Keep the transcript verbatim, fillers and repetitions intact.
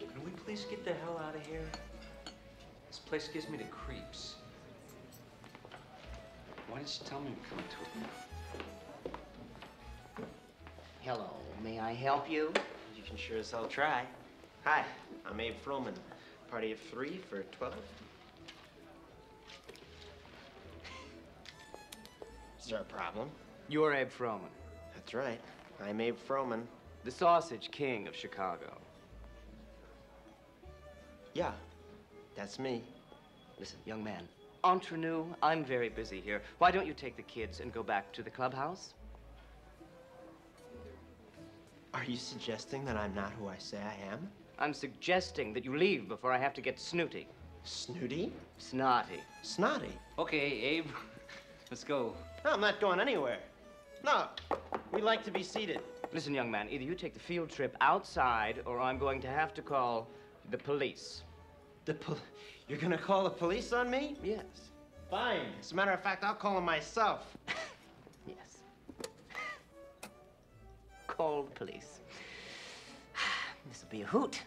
Can we please get the hell out of here? This place gives me the creeps. Why didn't you tell me to come to it? Hello, may I help you? You can sure as hell try. Hi, I'm Abe Froman. Party of three for twelve. Is there a problem? You're Abe Froman. That's right. I'm Abe Froman. The sausage king of Chicago. Yeah, that's me. Listen, young man, entre nous, I'm very busy here. Why don't you take the kids and go back to the clubhouse? Are you suggesting that I'm not who I say I am? I'm suggesting that you leave before I have to get snooty. Snooty? Snotty. Snotty? Okay, Abe, let's go. No, I'm not going anywhere. No, we like to be seated. Listen, young man, either you take the field trip outside or I'm going to have to call the police. The pol- You're gonna call the police on me? Yes. Fine. As a matter of fact, I'll call them myself. Yes. Call the police. This will be a hoot.